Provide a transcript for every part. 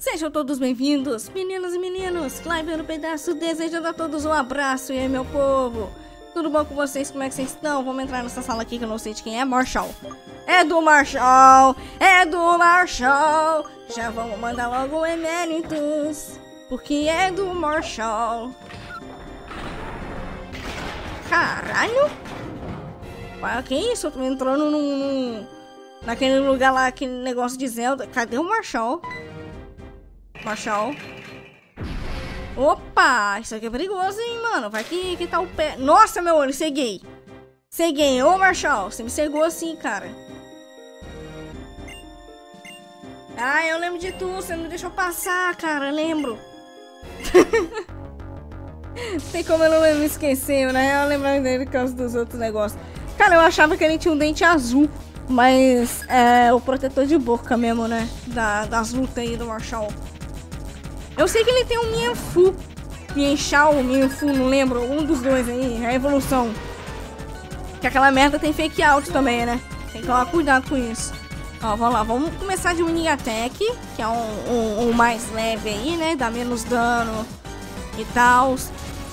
Sejam todos bem-vindos, meninas e meninos. Clive no pedaço, desejando a todos um abraço. E aí, meu povo, tudo bom com vocês? Como é que vocês estão? Vamos entrar nessa sala aqui que eu não sei de quem é. Marshall. É do Marshall. É do Marshall. Já vamos mandar logo o Emeritus, porque é do Marshall. Caralho. Ué, que isso? Eu tô entrando naquele lugar lá, aquele negócio de Zelda. Cadê o Marshall? Marshall. Opa, isso aqui é perigoso, hein, mano. Vai que tá o pé. Nossa, meu olho, ceguei. Ceguei. Ô, Marshall, você me cegou assim, cara. Ah, eu lembro de tu. Você não me deixou passar, cara. Lembro. Tem como eu não me esquecer, né? Eu lembro dele por causa dos outros negócios. Cara, eu achava que ele tinha um dente azul. Mas é o protetor de boca mesmo, né? Das lutas aí do Marshall. Eu sei que ele tem um Mien Fu. Mienshao, Mien Fu, não lembro. Um dos dois aí, a evolução. Que aquela merda tem fake out também, né? Tem que tomar cuidado com isso. Ó, vamos lá. Vamos começar de Winning Attack, que é um mais leve aí, né? Dá menos dano e tal.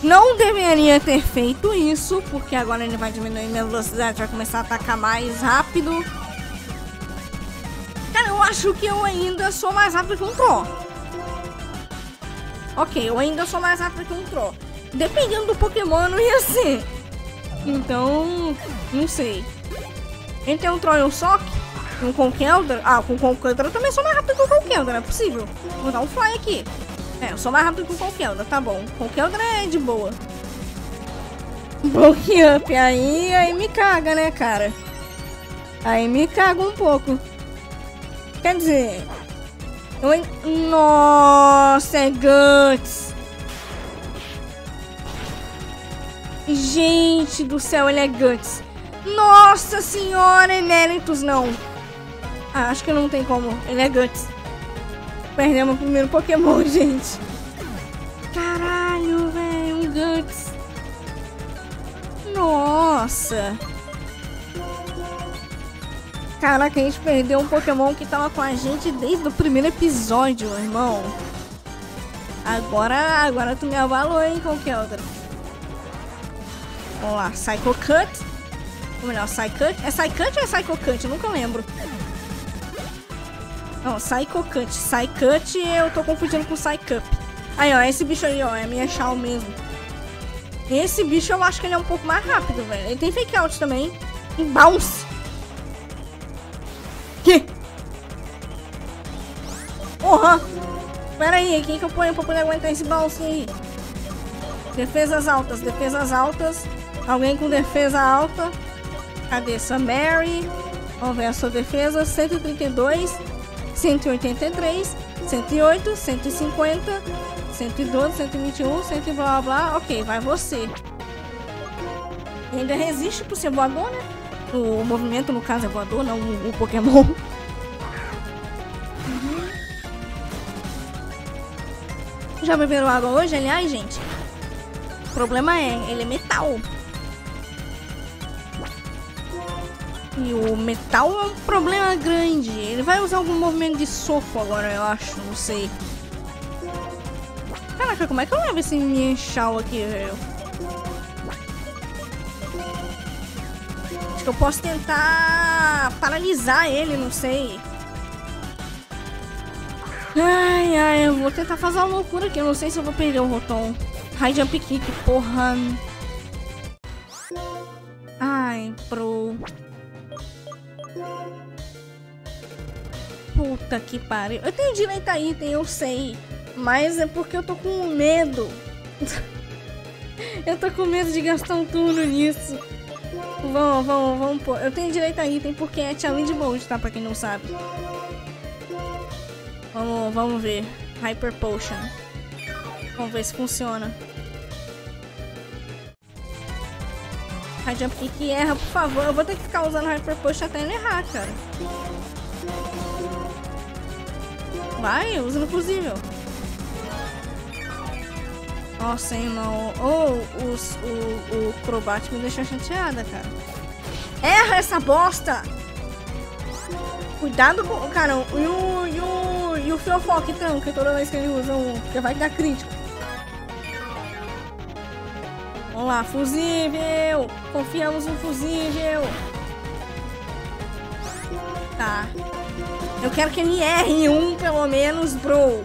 Não deveria ter feito isso, porque agora ele vai diminuir minha velocidade, vai começar a atacar mais rápido. Cara, eu acho que eu ainda sou mais rápido que um Tron. Ok, eu ainda sou mais rápido que um Tron. Dependendo do Pokémon, não ia ser. Então, não sei. Entre um Tron e um Sawk, um Conkeldurr. Ah, com o Conkeldurr eu também sou mais rápido que o Conkeldurr, não é possível. Vou dar um Fly aqui. É, eu sou mais rápido que o Conkeldurr, tá bom. Conkeldurr é de boa. Bulk up, aí me caga, né, cara? Aí me caga um pouco. Quer dizer... Nossa, é Guts! Gente do céu, ele é Guts! Nossa senhora, Emeritus, não! Ah, acho que não tem como, ele é Guts. Perdemos o primeiro Pokémon, gente. Caralho, velho. Um Guts. Nossa. Caraca, a gente perdeu um Pokémon que tava com a gente desde o primeiro episódio, meu irmão. Agora tu me avalou, hein, Conkeldurr. Vamos lá. Psycho Cut. Ou melhor, Psycho Cut. É Psycho Cut ou é Psycho Cut? Eu nunca lembro. Não, Psycho Cut. Psycho Cut eu tô confundindo com Psycup. Aí, ó, esse bicho aí, ó, é Mienshao mesmo. Esse bicho eu acho que ele é um pouco mais rápido, velho. Ele tem Fake Out também. E Bounce. Que? Porra! Pera aí, quem que eu ponho pra poder aguentar esse Bounce aí? Defesas altas, defesas altas. Alguém com defesa alta. Cadê Samary? Vamos ver a sua defesa. 132. 183, 108, 150, 112, 121, 100 blá blá blá. Ok, vai você. Ainda resiste por ser voador, né? O movimento, no caso, é voador, não o Pokémon. Uhum. Já beberam água hoje? Aliás, gente, o problema é, ele é metal. E o metal é um problema grande. Ele vai usar algum movimento de sofo agora, eu acho. Não sei. Caraca, como é que eu levo esse Mienshao aqui, velho? Acho que eu posso tentar paralisar ele, não sei. Ai, ai, eu vou tentar fazer uma loucura aqui. Eu não sei se eu vou perder o Rotom. High Jump Kick, porra. Ai, pro... Puta que pariu. Eu tenho direito a item, eu sei. Mas é porque eu tô com medo. Eu tô com medo de gastar um turno nisso. Vamos pôr. Eu tenho direito a item porque é challenge mode, tá? Pra quem não sabe. Vamos ver. Hyper Potion. Vamos ver se funciona. High Jump Kick erra, por favor. Eu vou ter que ficar usando Hyper Potion até ele errar, cara. Vai, usa no possível. Nossa, irmão. O Crobat me deixou chateada, cara. Erra essa bosta! Cuidado com... Cara, E o Trofó que tranca toda vez que ele usa um, já vai dar crítico. Vamos lá, fusível! Confiamos no fusível! Tá. Eu quero que ele erre um, pelo menos, bro.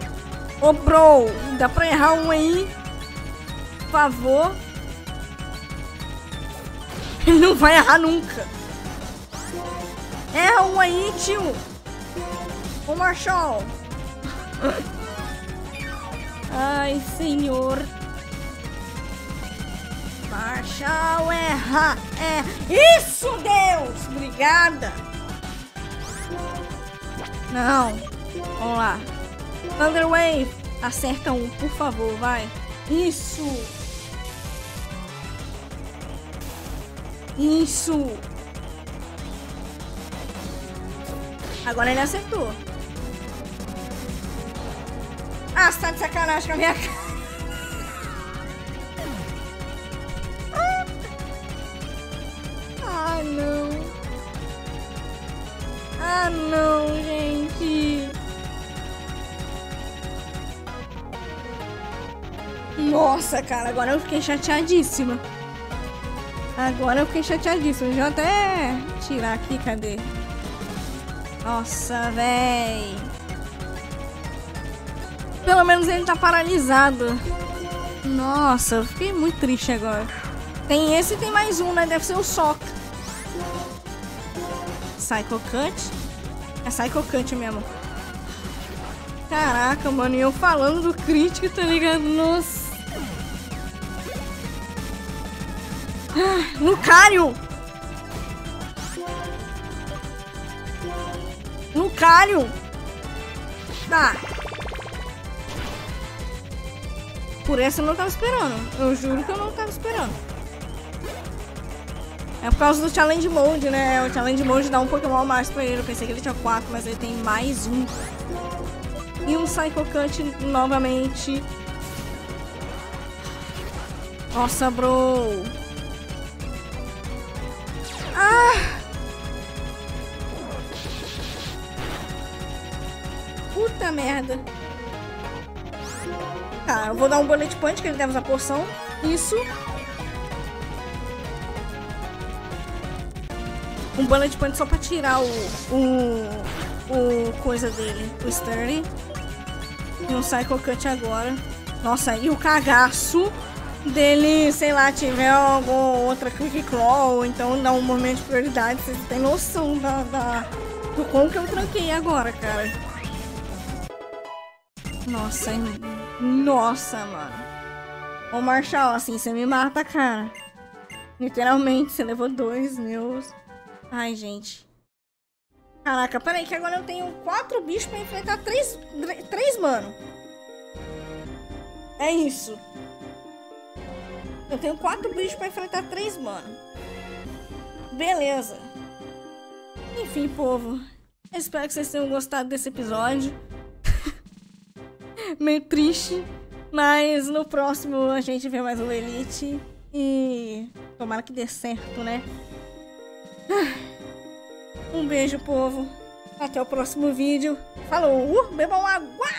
Ô, bro, dá pra errar um aí? Por favor. Ele não vai errar nunca. Erra um aí, tio. Ô, Marshall. Ai, senhor. Marshall, erra. É. Isso, Deus! Obrigada. Não. Vamos lá. Thunderwave. Acerta um, por favor, vai. Isso. Isso. Agora ele acertou. Ah, você tá de sacanagem com a minha cara. Ah, não. Ah, não, gente. Nossa, cara, agora eu fiquei chateadíssima. Agora eu fiquei chateadíssima. Deixa eu até tirar aqui, cadê? Nossa, véi. Pelo menos ele tá paralisado. Nossa, eu fiquei muito triste agora. Tem esse e tem mais um, né? Deve ser o Sawk. Psycho Cut. É Psycho Cut mesmo. Caraca, mano. E eu falando do crítico, tá ligado? Nossa. Ah, Lucário! Lucário! Tá. Por essa eu não tava esperando. Eu juro que eu não tava esperando. É por causa do Challenge Mode, né? O Challenge Mode dá um Pokémon a mais pra ele. Eu pensei que ele tinha 4, mas ele tem mais um. E um Psycho Cut novamente. Nossa, bro! Ah! Puta merda. Tá, eu vou dar um bullet punch, que ele deve usar poção. Isso. Um bullet punch só pra tirar o coisa dele, o sturdy. E um Psycho Cut agora. Nossa, e o cagaço dele, sei lá, tiver alguma outra quick claw, ou então dá um movimento de prioridade. Vocês têm noção do como que eu tranquei agora, cara. Nossa, nossa, mano. Ô, Marshall, assim, você me mata, cara. Literalmente, você levou 2 meus. Ai, gente. Caraca, peraí que agora eu tenho 4 bichos pra enfrentar 3 mano. É isso. Eu tenho 4 bichos pra enfrentar 3 mano. Beleza. Enfim, povo. Espero que vocês tenham gostado desse episódio. Meio triste, mas no próximo a gente vê mais um Elite e tomara que dê certo, né? Um beijo, povo. Até o próximo vídeo. Falou! Bebam água!